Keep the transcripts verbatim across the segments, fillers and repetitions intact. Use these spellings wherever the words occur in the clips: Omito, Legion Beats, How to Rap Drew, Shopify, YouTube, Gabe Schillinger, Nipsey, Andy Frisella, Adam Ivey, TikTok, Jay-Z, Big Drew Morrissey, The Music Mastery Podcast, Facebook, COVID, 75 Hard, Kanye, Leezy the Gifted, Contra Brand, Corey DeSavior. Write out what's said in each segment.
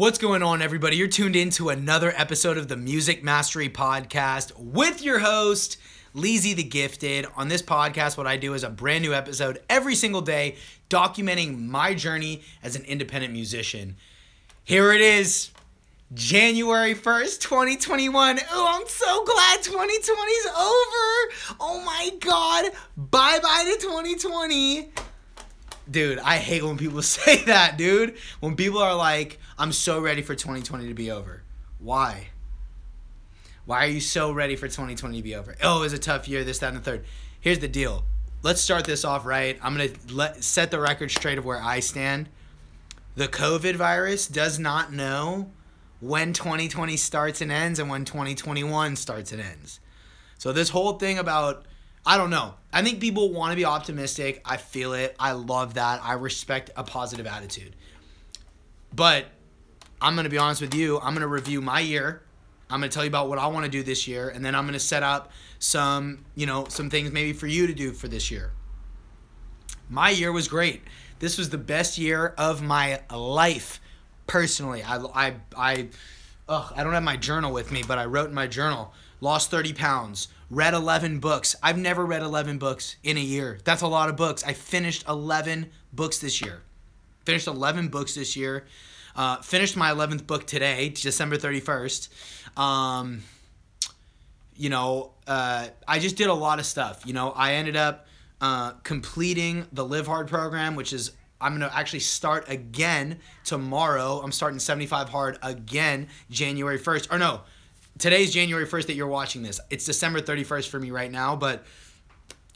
What's going on, everybody? You're tuned in to another episode of the Music Mastery Podcast with your host, Leezy the Gifted. On this podcast, what I do is a brand new episode every single day documenting my journey as an independent musician. Here it is, January first, twenty twenty-one. Oh, I'm so glad twenty twenty's over. Oh my God, bye-bye to twenty twenty. Dude, I hate when people say that, dude. When people are like, I'm so ready for twenty twenty to be over. Why? Why are you so ready for twenty twenty to be over? Oh, it was a tough year, this, that, and the third. Here's the deal. Let's start this off right. I'm going to let set the record straight of where I stand. The COVID virus does not know when twenty twenty starts and ends and when twenty twenty-one starts and ends. So this whole thing about, I don't know. I think people want to be optimistic. I feel it. I love that. I respect a positive attitude. But I'm going to be honest with you. I'm going to review my year. I'm going to tell you about what I want to do this year. And then I'm going to set up some, you know, some things maybe for you to do for this year. My year was great. This was the best year of my life, personally. I, I, I, ugh, I don't have my journal with me, but I wrote in my journal, lost thirty pounds. Read eleven books. I've never read eleven books in a year. That's a lot of books. I finished eleven books this year. Finished eleven books this year. Uh, finished my eleventh book today, December thirty-first. Um, you know, uh, I just did a lot of stuff. You know, I ended up uh, completing the Live Hard program, which is, I'm going to actually start again tomorrow. I'm starting seventy-five hard again January first. Or no. Today's January first that you're watching this. It's December thirty-first for me right now, but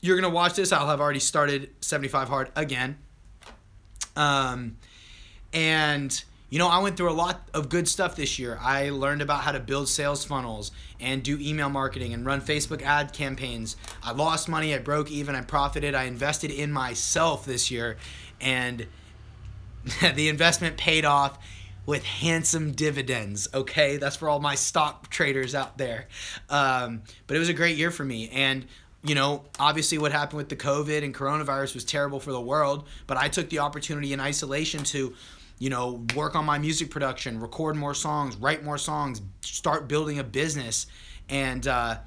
you're going to watch this. I'll have already started seventy-five hard again. Um, and, you know, I went through a lot of good stuff this year. I learned about how to build sales funnels and do email marketing and run Facebook ad campaigns. I lost money. I broke even. I profited. I invested in myself this year, and the investment paid off with handsome dividends, okay? That's for all my stock traders out there. Um, but it was a great year for me. And, you know, obviously what happened with the COVID and coronavirus was terrible for the world, but I took the opportunity in isolation to, you know, work on my music production, record more songs, write more songs, start building a business. And uh,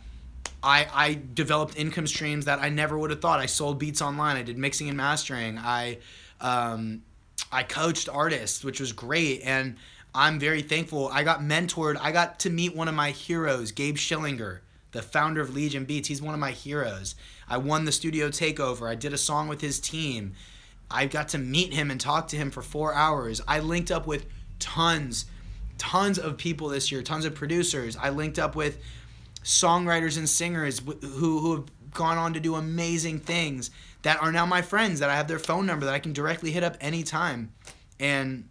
I, I developed income streams that I never would have thought. I sold beats online. I did mixing and mastering. I... Um, I coached artists, which was great, and I'm very thankful. I got mentored. I got to meet one of my heroes, Gabe Schillinger, the founder of Legion Beats. He's one of my heroes. I won the studio takeover. I did a song with his team. I got to meet him and talk to him for four hours. I linked up with tons, tons of people this year, tons of producers. I linked up with songwriters and singers who, who have gone on to do amazing things that are now my friends, that I have their phone number, that I can directly hit up anytime. And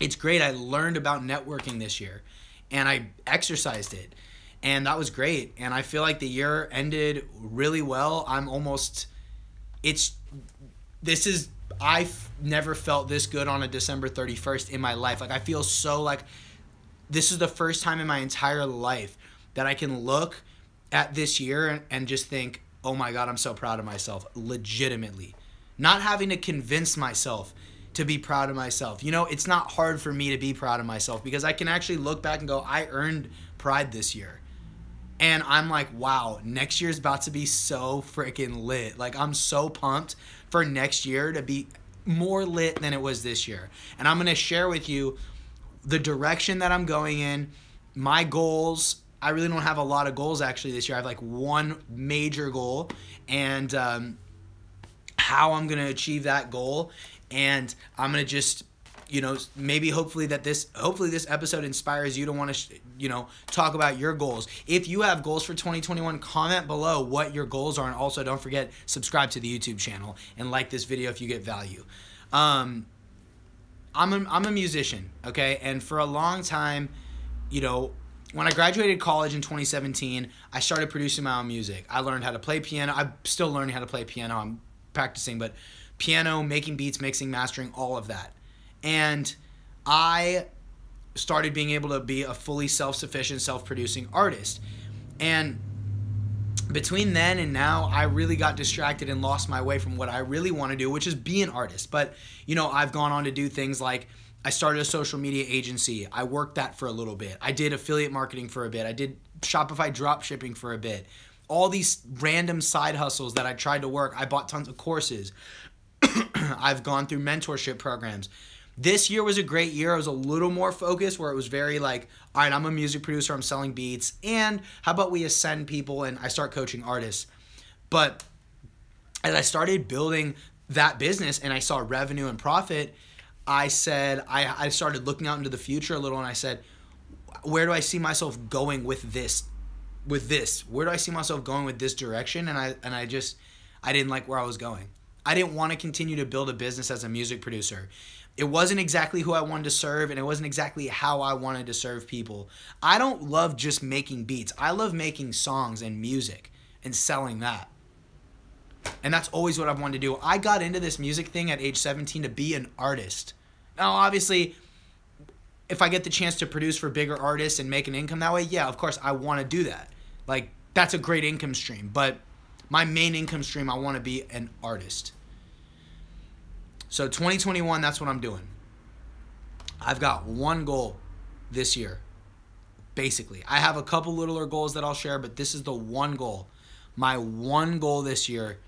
it's great. I learned about networking this year, and I exercised it, and that was great. And I feel like the year ended really well. I'm almost, it's, this is, I've never felt this good on a December thirty-first in my life. Like, I feel so like this is the first time in my entire life that I can look at this year and, and just think, oh my God, I'm so proud of myself, legitimately. Not having to convince myself to be proud of myself. You know, it's not hard for me to be proud of myself because I can actually look back and go, I earned pride this year. And I'm like, wow, next year's about to be so freaking lit. Like, I'm so pumped for next year to be more lit than it was this year. And I'm gonna share with you the direction that I'm going in, my goals. I really don't have a lot of goals actually this year. I have like one major goal, and um, how I'm going to achieve that goal. And I'm going to just, you know, maybe hopefully that this, hopefully this episode inspires you to want to, you know, talk about your goals. If you have goals for twenty twenty-one, comment below what your goals are. And also don't forget, subscribe to the YouTube channel and like this video if you get value. Um, I'm a, I'm a musician, okay? And for a long time, you know, when I graduated college in twenty seventeen, I started producing my own music. I learned how to play piano. I'm still learning how to play piano. I'm practicing, but piano, making beats, mixing, mastering, all of that. And I started being able to be a fully self-sufficient, self-producing artist. And between then and now, I really got distracted and lost my way from what I really want to do, which is be an artist. But, you know, I've gone on to do things like I started a social media agency. I worked that for a little bit. I did affiliate marketing for a bit. I did Shopify drop shipping for a bit. All these random side hustles that I tried to work. I bought tons of courses. I've gone through mentorship programs. This year was a great year. I was a little more focused, where it was very like, all right, I'm a music producer. I'm selling beats. And how about we ascend people and I start coaching artists. But as I started building that business and I saw revenue and profit, I said, I, I started looking out into the future a little, and I said, where do I see myself going with this, with this? Where do I see myself going with this direction? And I, and I just, I didn't like where I was going. I didn't want to continue to build a business as a music producer. It wasn't exactly who I wanted to serve, and it wasn't exactly how I wanted to serve people. I don't love just making beats. I love making songs and music and selling that. And that's always what I've wanted to do. I got into this music thing at age seventeen to be an artist. Now, obviously, if I get the chance to produce for bigger artists and make an income that way, yeah, of course, I want to do that. Like, that's a great income stream. But my main income stream, I want to be an artist. So twenty twenty-one, that's what I'm doing. I've got one goal this year, basically. I have a couple littler goals that I'll share, but this is the one goal. My one goal this year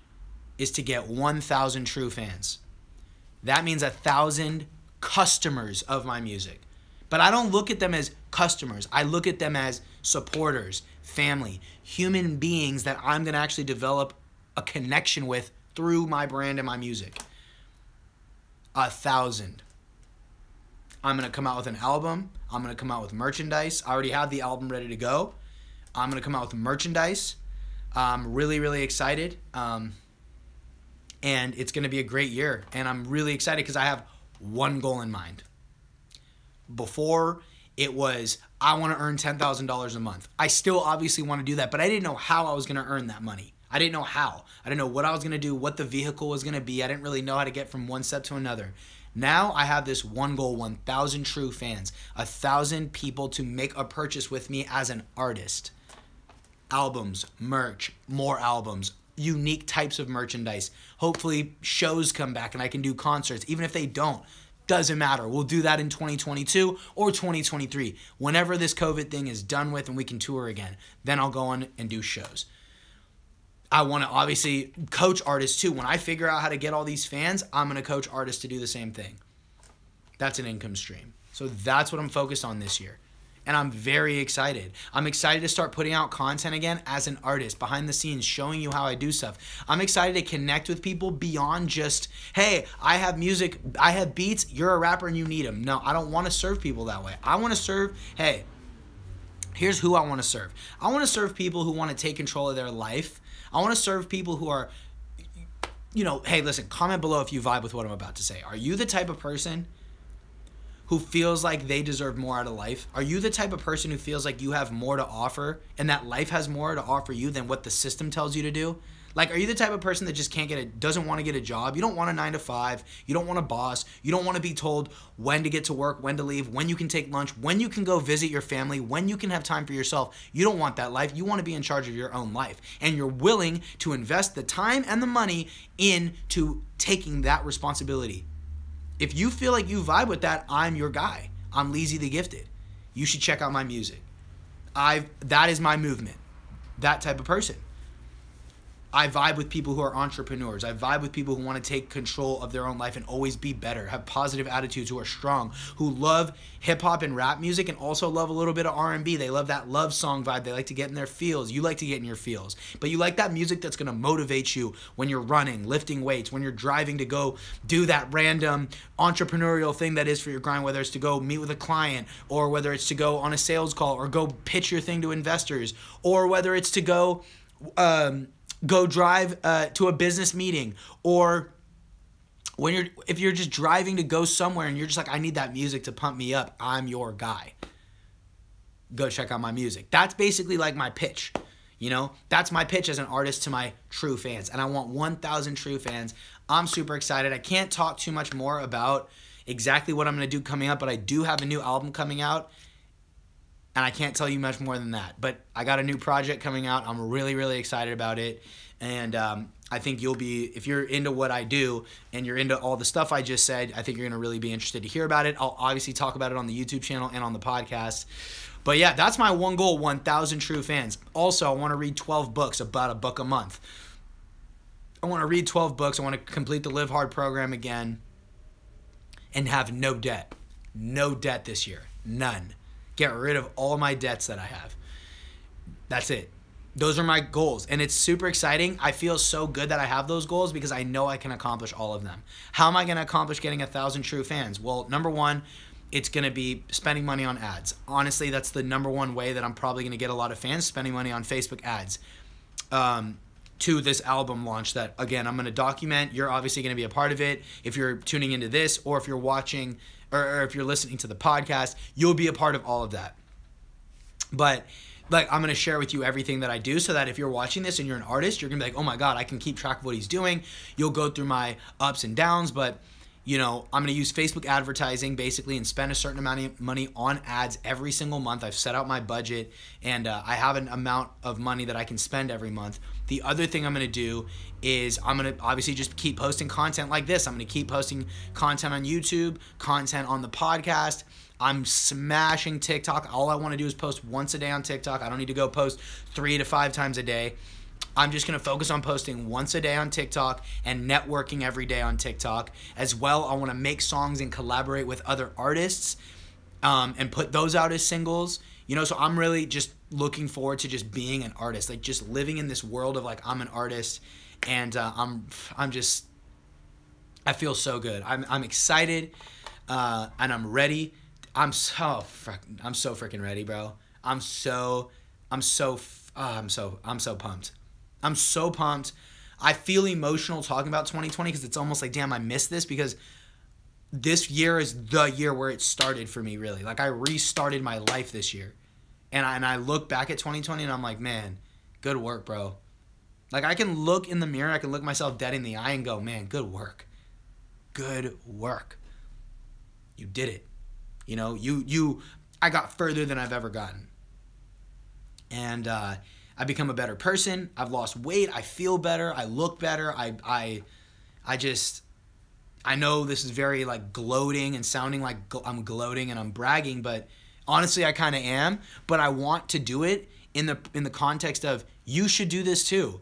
is to get one thousand true fans. That means one thousand customers of my music. But I don't look at them as customers. I look at them as supporters, family, human beings that I'm going to actually develop a connection with through my brand and my music. A thousand. I'm gonna come out with an album. I'm gonna come out with merchandise. I already have the album ready to go. I'm gonna come out with merchandise. I'm really, really excited. Um, and it's gonna be a great year. And I'm really excited because I have one goal in mind. Before, it was, I wanna earn ten thousand dollars a month. I still obviously wanna do that, but I didn't know how I was gonna earn that money. I didn't know how. I didn't know what I was going to do, what the vehicle was going to be. I didn't really know how to get from one step to another. Now I have this one goal, one thousand true fans, one thousand people to make a purchase with me as an artist. Albums, merch, more albums, unique types of merchandise. Hopefully shows come back and I can do concerts. Even if they don't, doesn't matter. We'll do that in twenty twenty-two or twenty twenty-three. Whenever this COVID thing is done with and we can tour again, then I'll go on and do shows. I want to obviously coach artists too. When I figure out how to get all these fans, I'm going to coach artists to do the same thing. That's an income stream. So that's what I'm focused on this year. And I'm very excited. I'm excited to start putting out content again as an artist, behind the scenes, showing you how I do stuff. I'm excited to connect with people beyond just, hey, I have music, I have beats, you're a rapper and you need them. No, I don't want to serve people that way. I want to serve, hey, here's who I want to serve. I want to serve people who want to take control of their life. I want to serve people who are, you know, hey, listen, comment below if you vibe with what I'm about to say. Are you the type of person who feels like they deserve more out of life? Are you the type of person who feels like you have more to offer and that life has more to offer you than what the system tells you to do? Like, are you the type of person that just can't get a, doesn't want to get a job? You don't want a nine to five. You don't want a boss. You don't want to be told when to get to work, when to leave, when you can take lunch, when you can go visit your family, when you can have time for yourself. You don't want that life. You want to be in charge of your own life. And you're willing to invest the time and the money into taking that responsibility. If you feel like you vibe with that, I'm your guy. I'm Leezy the Gifted. You should check out my music. I've, that is my movement. That type of person. I vibe with people who are entrepreneurs. I vibe with people who want to take control of their own life and always be better, have positive attitudes, who are strong, who love hip-hop and rap music and also love a little bit of R and B. They love that love song vibe. They like to get in their feels. You like to get in your feels. But you like that music that's going to motivate you when you're running, lifting weights, when you're driving to go do that random entrepreneurial thing that is for your grind, whether it's to go meet with a client or whether it's to go on a sales call or go pitch your thing to investors or whether it's to go... Um, Go drive uh, to a business meeting, or when you're if you're just driving to go somewhere and you're just like, I need that music to pump me up. I'm your guy. Go check out my music. That's basically like my pitch. You know, that's my pitch as an artist to my true fans, and I want one thousand true fans. I'm super excited. I can't talk too much more about exactly what I'm gonna do coming up, but I do have a new album coming out. And I can't tell you much more than that. But I got a new project coming out. I'm really, really excited about it. And um, I think you'll be, if you're into what I do and you're into all the stuff I just said, I think you're gonna really be interested to hear about it. I'll obviously talk about it on the YouTube channel and on the podcast. But yeah, that's my one goal, one thousand true fans. Also, I wanna read twelve books, about a book a month. I wanna read twelve books. I wanna complete the Live Hard program again and have no debt. No debt this year, none. Get rid of all my debts that I have. That's it. Those are my goals, and it's super exciting. I feel so good that I have those goals because I know I can accomplish all of them. How am I gonna accomplish getting a thousand true fans? Well, number one, it's gonna be spending money on ads. Honestly, that's the number one way that I'm probably gonna get a lot of fans, spending money on Facebook ads um, to this album launch that, again, I'm gonna document. You're obviously gonna be a part of it. If you're tuning into this or if you're watching or if you're listening to the podcast, you'll be a part of all of that. But like, I'm gonna share with you everything that I do so that if you're watching this and you're an artist, you're gonna be like, oh my God, I can keep track of what he's doing. You'll go through my ups and downs, but you know, I'm gonna use Facebook advertising basically and spend a certain amount of money on ads every single month. I've set out my budget and uh, I have an amount of money that I can spend every month. The other thing I'm gonna do is I'm gonna obviously just keep posting content like this. I'm gonna keep posting content on YouTube, content on the podcast. I'm smashing TikTok. All I wanna do is post once a day on TikTok. I don't need to go post three to five times a day. I'm just gonna focus on posting once a day on TikTok and networking every day on TikTok. As well, I wanna make songs and collaborate with other artists um, and put those out as singles. You know, so I'm really just looking forward to just being an artist, like just living in this world of like, I'm an artist and uh, I'm, I'm just, I feel so good. I'm, I'm excited uh, and I'm ready. I'm so I'm so freaking ready, bro. I'm so I'm so oh, I'm so I'm so pumped. I'm so pumped. I feel emotional talking about twenty twenty because it's almost like, damn, I missed this, because this year is the year where it started for me, really. Like, I restarted my life this year, and I, and I look back at twenty twenty and I'm like, man, good work, bro. Like, I can look in the mirror, I can look myself dead in the eye and go, man, good work, good work. You did it. You know, you, you, I got further than I've ever gotten. And uh, I've become a better person. I've lost weight. I feel better. I look better. I, I, I just, I know this is very like gloating and sounding like I'm gloating and I'm bragging, but honestly, I kind of am, but I want to do it in the, in the context of, you should do this too.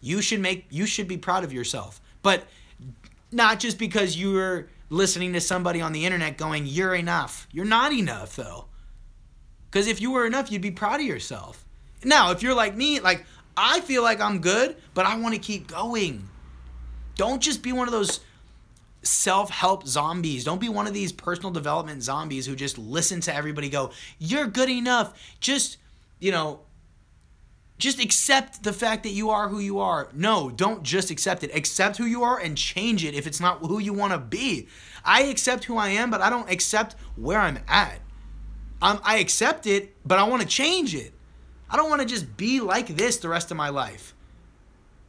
You should make, you should be proud of yourself, but not just because you're listening to somebody on the internet going, you're enough. You're not enough, though. Because if you were enough, you'd be proud of yourself. Now, if you're like me, like, I feel like I'm good, but I want to keep going. Don't just be one of those self-help zombies. Don't be one of these personal development zombies who just listen to everybody go, you're good enough. Just, you know, just accept the fact that you are who you are. No, don't just accept it. Accept who you are and change it if it's not who you want to be. I accept who I am, but I don't accept where I'm at. I'm, I accept it, but I want to change it. I don't want to just be like this the rest of my life.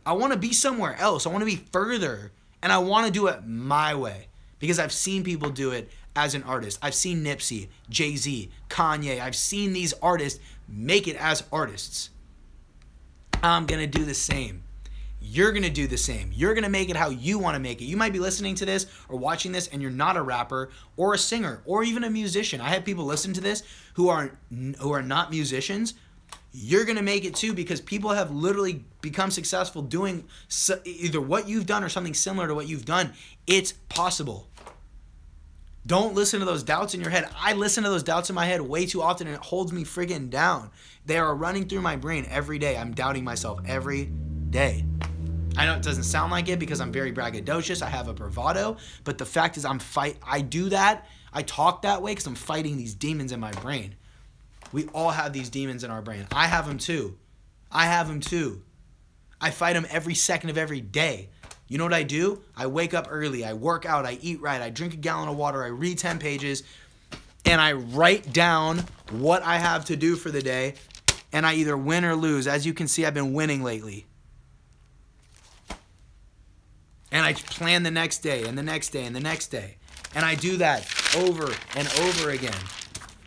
I want to be somewhere else. I want to be further, and I want to do it my way because I've seen people do it as an artist. I've seen Nipsey, Jay-Z, Kanye. I've seen these artists make it as artists. I'm gonna do the same. You're gonna do the same. You're gonna make it how you wanna make it. You might be listening to this or watching this and you're not a rapper or a singer or even a musician. I have people listen to this who are, who are not musicians. You're gonna make it too, because people have literally become successful doing either what you've done or something similar to what you've done. It's possible. Don't listen to those doubts in your head. I listen to those doubts in my head way too often, and it holds me friggin' down. They are running through my brain every day. I'm doubting myself every day. I know it doesn't sound like it because I'm very braggadocious. I have a bravado, but the fact is I'm fight. I do that. I talk that way because I'm fighting these demons in my brain. We all have these demons in our brain. I have them too. I have them too. I fight them every second of every day. You know what I do? I wake up early, I work out, I eat right, I drink a gallon of water, I read ten pages, and I write down what I have to do for the day, and I either win or lose. As you can see, I've been winning lately. And I plan the next day, and the next day, and the next day. And I do that over and over again.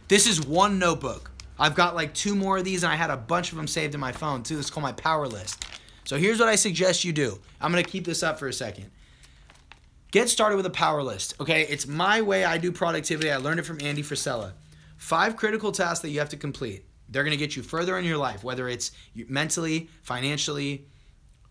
This is one notebook. I've got like two more of these, and I had a bunch of them saved in my phone too. It's called my power list. So here's what I suggest you do. I'm going to keep this up for a second. Get started with a power list, okay? It's my way I do productivity. I learned it from Andy Frisella. Five critical tasks that you have to complete. They're going to get you further in your life, whether it's mentally, financially,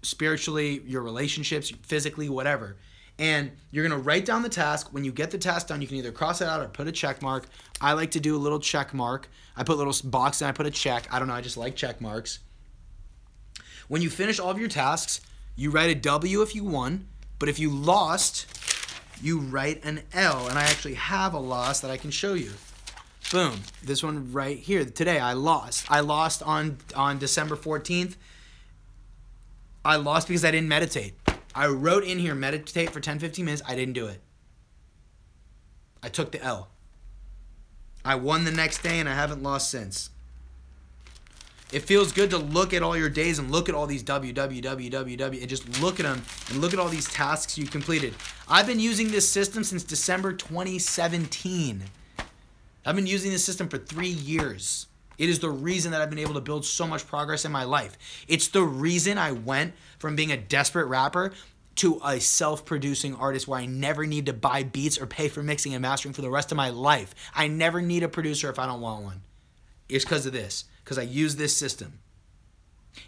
spiritually, your relationships, physically, whatever. And you're going to write down the task. When you get the task done, you can either cross it out or put a check mark. I like to do a little check mark. I put a little box and I put a check. I don't know. I just like check marks. When you finish all of your tasks, you write a W if you won. But if you lost, you write an L. And I actually have a loss that I can show you. Boom. This one right here. Today, I lost. I lost on, on December fourteenth. I lost because I didn't meditate. I wrote in here, meditate for ten, fifteen minutes. I didn't do it. I took the L. I won the next day, and I haven't lost since. It feels good to look at all your days and look at all these W W W W W and just look at them and look at all these tasks you completed. I've been using this system since December twenty seventeen. I've been using this system for three years. It is the reason that I've been able to build so much progress in my life. It's the reason I went from being a desperate rapper to a self-producing artist where I never need to buy beats or pay for mixing and mastering for the rest of my life. I never need a producer if I don't want one. It's because of this, because I use this system.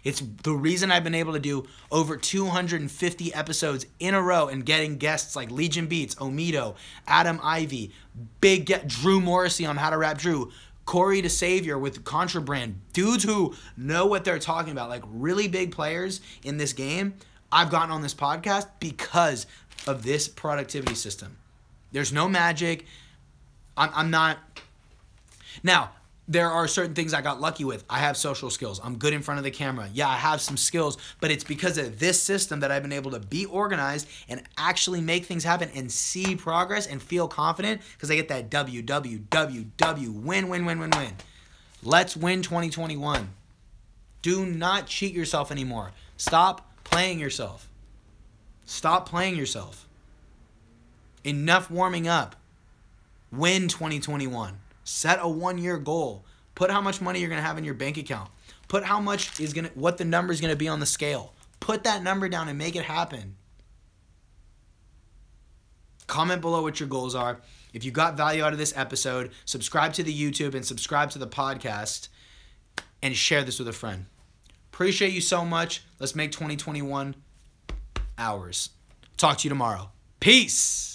It's the reason I've been able to do over two hundred fifty episodes in a row and getting guests like Legion Beats, Omito, Adam Ivey, Big Drew Morrissey on How to Rap Drew, Corey DeSavior with Contra Brand, dudes who know what they're talking about, like really big players in this game. I've gotten on this podcast because of this productivity system. There's no magic. I'm, I'm not. Now, there are certain things I got lucky with. I have social skills. I'm good in front of the camera. Yeah, I have some skills, but it's because of this system that I've been able to be organized and actually make things happen and see progress and feel confident because I get that W W W W win, win, win, win, win. Let's win twenty twenty-one. Do not cheat yourself anymore. Stop playing yourself. Stop playing yourself. Enough warming up. Win twenty twenty-one. Set a one-year goal. Put how much money you're going to have in your bank account. Put how much is going to, what the number is going to be on the scale. Put that number down and make it happen. Comment below what your goals are. If you got value out of this episode, subscribe to the YouTube and subscribe to the podcast and share this with a friend. Appreciate you so much. Let's make twenty twenty-one ours. Talk to you tomorrow. Peace.